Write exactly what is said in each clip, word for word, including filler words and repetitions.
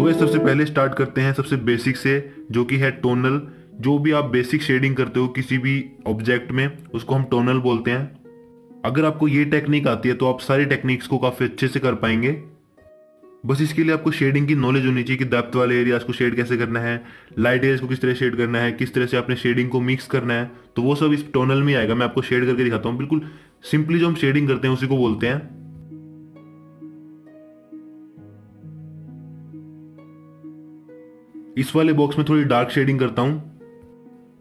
So guys सबसे पहले start करते हैं सबसे बेसिक से, जो कि है टोनल। जो भी आप बेसिक शेडिंग करते हो किसी भी ऑब्जेक्ट में, उसको हम टोनल बोलते हैं। अगर आपको ये टेक्निक आती है तो आप सारी टेक्निक्स को काफ़ी अच्छे से कर पाएंगे। बस इसके लिए आपको शेडिंग की नॉलेज होनी चाहिए कि डेप्थ वाले एरियाज़ को शेड कैसे करना है, लाइट एरियाज़ को किस तरह शेड करना है, किस तरह से आपने शेडिंग को मिक्स करना है, तो वो सब इस टोनल में आएगा। मैं आपको शेड करके दिखाता हूँ। बिल्कुल सिंपली जो हम शेडिंग करते हैं उसी को बोलते हैं। इस वाले बॉक्स में थोड़ी डार्क शेडिंग करता हूँ।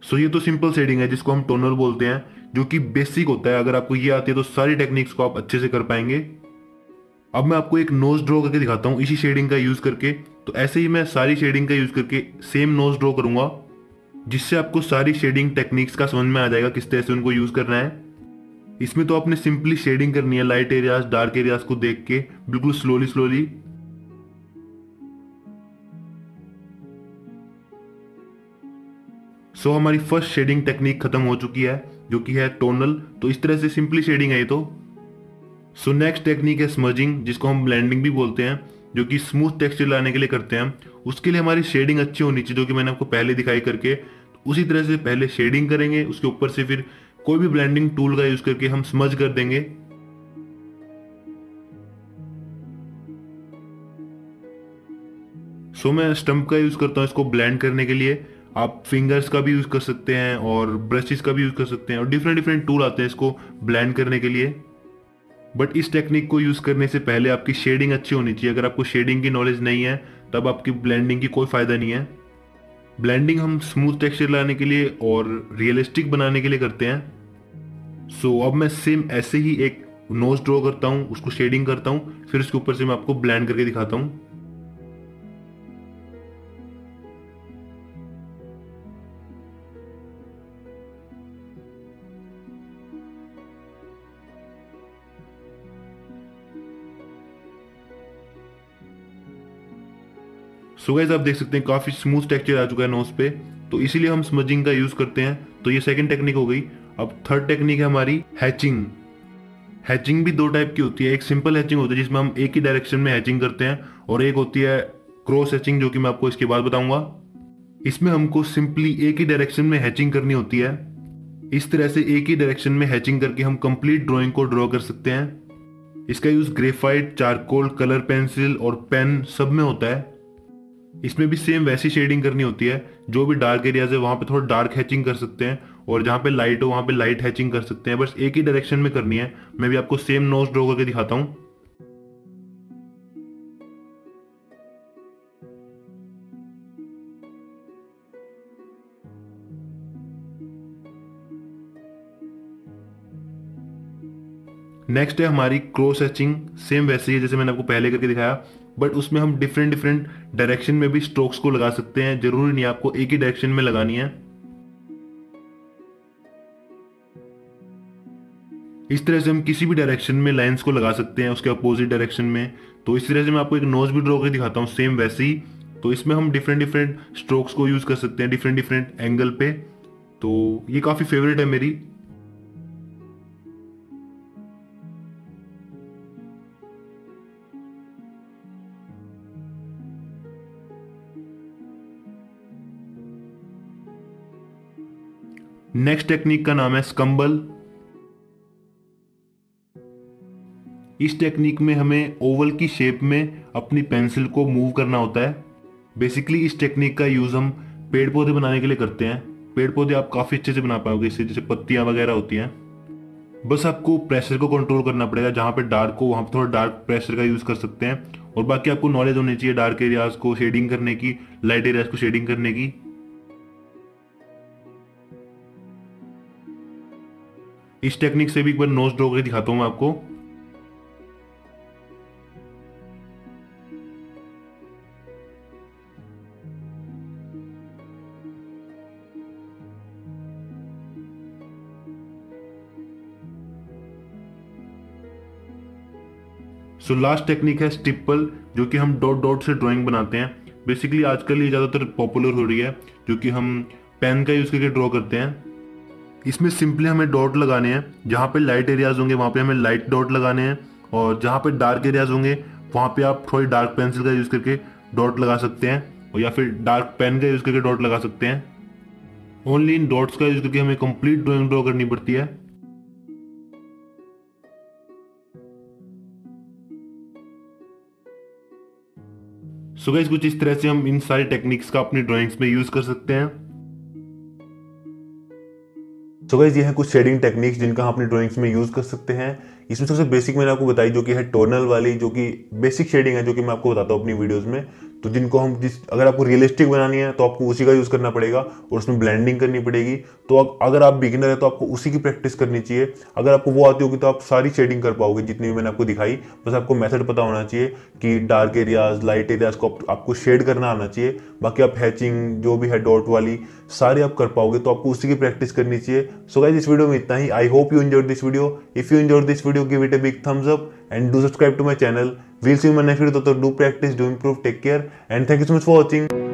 सो ये तो सिंपल शेडिंग है जिसको हम टोनल बोलते हैं, जो कि बेसिक होता है। अगर आपको ये आती है तो सारी टेक्निक्स को आप अच्छे से कर पाएंगे। अब मैं आपको एक नोज ड्रॉ करके दिखाता हूँ इसी शेडिंग का यूज़ करके। तो ऐसे ही मैं सारी शेडिंग का यूज़ करके सेम नोज ड्रॉ करूँगा, जिससे आपको सारी शेडिंग टेक्निक्स का समझ में आ जाएगा किस तरह से उनको यूज़ करना है। इसमें तो आपने सिंपली शेडिंग करनी है, लाइट एरियाज डार्क एरियाज को देख के बिल्कुल स्लोली स्लोली। सो so, हमारी फर्स्ट शेडिंग टेक्निक खत्म हो चुकी है, जो कि है टोनल। तो इस तरह से सिंपली शेडिंग है ये तो। सो नेक्स्ट टेक्निक है स्मजिंग, जिसको हम ब्लेंडिंग भी बोलते हैं, जो कि स्मूथ टेक्सचर लाने के लिए करते हैं। उसके लिए हमारी शेडिंग अच्छी होनी चाहिए, जो कि मैंने आपको पहले दिखाई करके। उसी तरह से पहले शेडिंग करेंगे, उसके ऊपर से फिर कोई भी ब्लेंडिंग टूल का यूज़ करके हम स्मज कर देंगे। सो so, मैं स्टम्प का यूज़ करता हूँ इसको ब्लेंड करने के लिए। आप फिंगर्स का भी यूज़ कर सकते हैं और ब्रशेस का भी यूज़ कर सकते हैं, और डिफरेंट डिफरेंट टूल आते हैं इसको ब्लेंड करने के लिए। बट इस टेक्निक को यूज़ करने से पहले आपकी शेडिंग अच्छी होनी चाहिए। अगर आपको शेडिंग की नॉलेज नहीं है तब आपकी ब्लेंडिंग की कोई फ़ायदा नहीं है। ब्लेंडिंग हम स्मूथ टेक्सचर लाने के लिए और रियलिस्टिक बनाने के लिए करते हैं। सो अब मैं सेम ऐसे ही एक नोज ड्रॉ करता हूँ, उसको शेडिंग करता हूँ, फिर उसके ऊपर से मैं आपको ब्लेंड करके दिखाता हूँ। सो गाइस आप देख सकते हैं काफ़ी स्मूथ टेक्सचर आ चुका है नोज पे, तो इसीलिए हम स्मजिंग का यूज़ करते हैं। तो ये सेकंड टेक्निक हो गई। अब थर्ड टेक्निक है हमारी हैचिंग। हैचिंग भी दो टाइप की होती है। एक सिंपल हैचिंग होती है जिसमें हम एक ही डायरेक्शन में हैचिंग करते हैं, और एक होती है क्रॉस हैचिंग, जो कि मैं आपको इसके बाद बताऊँगा। इसमें हमको सिंपली एक ही डायरेक्शन में हैचिंग करनी होती है। इस तरह से एक ही डायरेक्शन में हैचिंग करके हम कंप्लीट ड्राइंग को ड्रॉ कर सकते हैं। इसका use graphite, charcoal, colour pencil और पेन सब में होता है। इसमें भी सेम वैसी शेडिंग करनी होती है। जो भी डार्क एरियाज है वहाँ पे थोड़ा डार्क हैचिंग कर सकते हैं, और जहाँ पे लाइट हो वहाँ पे लाइट हैचिंग कर सकते हैं। बस एक ही डायरेक्शन में करनी है। मैं भी आपको सेम नोज ड्रॉ करके दिखाता हूँ। नेक्स्ट है हमारी क्रॉस हैचिंग। सेम वैसी है जैसे मैंने आपको पहले करके दिखाया, बट उसमें हम डिफरेंट डिफरेंट डायरेक्शन में भी स्ट्रोक्स को लगा सकते हैं। जरूरी नहीं आपको एक ही डायरेक्शन में लगानी है। इस तरह से हम किसी भी डायरेक्शन में लाइंस को लगा सकते हैं, उसके अपोजिट डायरेक्शन में। तो इस तरह से मैं आपको एक नोज भी ड्रॉ करके दिखाता हूँ सेम वैसी। तो इसमें हम डिफरेंट डिफरेंट स्ट्रोक्स को यूज़ कर सकते हैं, डिफरेंट डिफरेंट एंगल पे। तो ये काफ़ी फेवरेट है मेरी। नेक्स्ट टेक्निक का नाम है स्कम्बल। इस टेक्निक में हमें ओवल की शेप में अपनी पेंसिल को मूव करना होता है। बेसिकली इस टेक्निक का यूज़ हम पेड़ पौधे बनाने के लिए करते हैं। पेड़ पौधे आप काफ़ी अच्छे से बना पाओगे इससे, जैसे पत्तियाँ वगैरह होती हैं। बस आपको प्रेशर को कंट्रोल करना पड़ेगा। जहाँ पे डार्क हो वहाँ पर थोड़ा डार्क प्रेशर का यूज़ कर सकते हैं, और बाकी आपको नॉलेज होनी चाहिए डार्क एरियाज़ को शेडिंग करने की, लाइट एरियाज़ को शेडिंग करने की। इस टेक्निक से भी एक बार नोज ड्रॉ करके दिखाता हूँ मैं आपको। सो लास्ट टेक्निक है स्टिपल, जो कि हम डॉट डॉट से ड्राइंग बनाते हैं। बेसिकली आजकल ये ज़्यादातर पॉपुलर हो रही है, जो कि हम पेन का यूज़ करके ड्रॉ करते हैं। इसमें सिंपली हमें डॉट लगाने हैं। जहाँ पे लाइट एरियाज होंगे वहाँ पे हमें लाइट डॉट लगाने हैं, और जहाँ पे डार्क एरियाज होंगे वहाँ पे आप थोड़ी डार्क पेंसिल का यूज़ करके डॉट लगा सकते हैं, या फिर डार्क पेन का यूज करके डॉट लगा सकते हैं। ओनली इन डॉट्स का यूज करके हमें कंप्लीट ड्राइंग ड्रॉ करनी पड़ती है। सो गाइस, कुछ इस तरह से हम इन सारी टेक्निक्स का अपनी ड्राइंग्स में यूज कर सकते हैं। सो गाइस, ये हैं कुछ शेडिंग टेक्निक्स जिनका हम अपनी ड्राइंग्स में यूज कर सकते हैं। इसमें सबसे बेसिक मैंने आपको बताई जो कि है टोनल वाली, जो कि बेसिक शेडिंग है, जो कि मैं आपको बताता हूँ अपनी वीडियोस में। तो जिनको हम जिस अगर आपको रियलिस्टिक बनानी है तो आपको उसी का यूज़ करना पड़ेगा और उसमें ब्लेंडिंग करनी पड़ेगी। तो अगर आप बिगिनर है तो आपको उसी की प्रैक्टिस करनी चाहिए। अगर आपको वो आती होगी तो आप सारी शेडिंग कर पाओगे जितनी भी मैंने आपको दिखाई। बस आपको मेथड पता होना चाहिए कि डार्क एरियाज, लाइट एरियाज को आप, आपको शेड करना आना चाहिए। बाकी आप हैचिंग जो भी है डॉट वाली सारी आप कर पाओगे, तो आपको उसी की प्रैक्टिस करनी चाहिए। सो गाइस, इस वीडियो में इतना ही। I hope you enjoyed this video. If you enjoyed this video give it a big thumbs up and do subscribe to my channel. We'll see you in my next video. So do practice, do improve, take care and thank you so much for watching.